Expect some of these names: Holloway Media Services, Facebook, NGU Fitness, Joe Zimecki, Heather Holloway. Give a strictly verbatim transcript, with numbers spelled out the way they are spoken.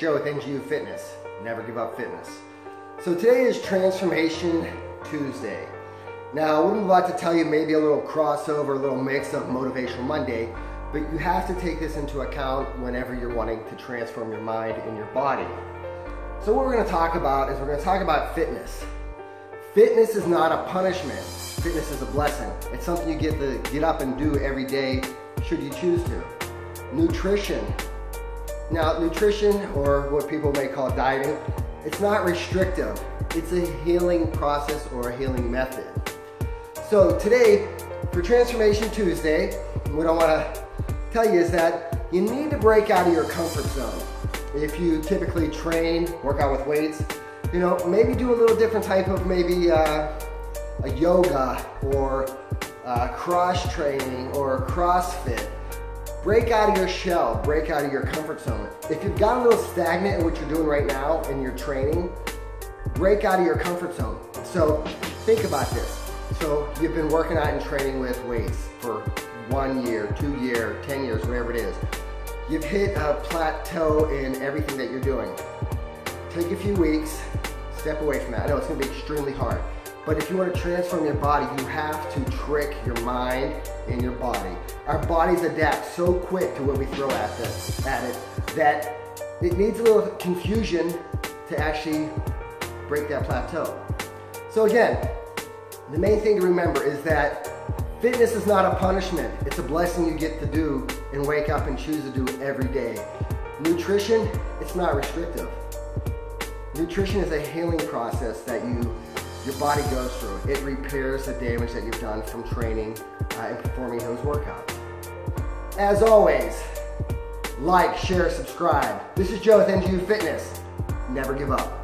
Joe with N G U Fitness. Never give up fitness. So today is Transformation Tuesday. Now, what I'm about to tell you may be a little crossover, a little mix of Motivational Monday, but you have to take this into account whenever you're wanting to transform your mind and your body. So what we're going to talk about is we're going to talk about fitness. Fitness is not a punishment. Fitness is a blessing. It's something you get to get up and do every day should you choose to. Nutrition. Now, nutrition, or what people may call dieting, it's not restrictive. It's a healing process or a healing method. So today, for Transformation Tuesday, what I want to tell you is that you need to break out of your comfort zone. If you typically train, work out with weights, you know, maybe do a little different type of maybe uh, a yoga or uh, cross training or CrossFit. Break out of your shell, break out of your comfort zone. If you've got a little stagnant in what you're doing right now in your training, break out of your comfort zone. So think about this. So you've been working out and training with weights for one year, two year, ten years, whatever it is. You've hit a plateau in everything that you're doing. Take a few weeks, step away from that. I know it's gonna be extremely hard, but if you want to transform your body, you have to trick your mind and your body. Our bodies adapt so quick to what we throw at, this, at it that it needs a little confusion to actually break that plateau. So again, the main thing to remember is that fitness is not a punishment. It's a blessing you get to do and wake up and choose to do every day. Nutrition, it's not restrictive. Nutrition is a healing process that you your body goes through. It repairs the damage that you've done from training uh, and performing those workouts. As always, like, share, subscribe. This is Joe with N G U Fitness. Never give up.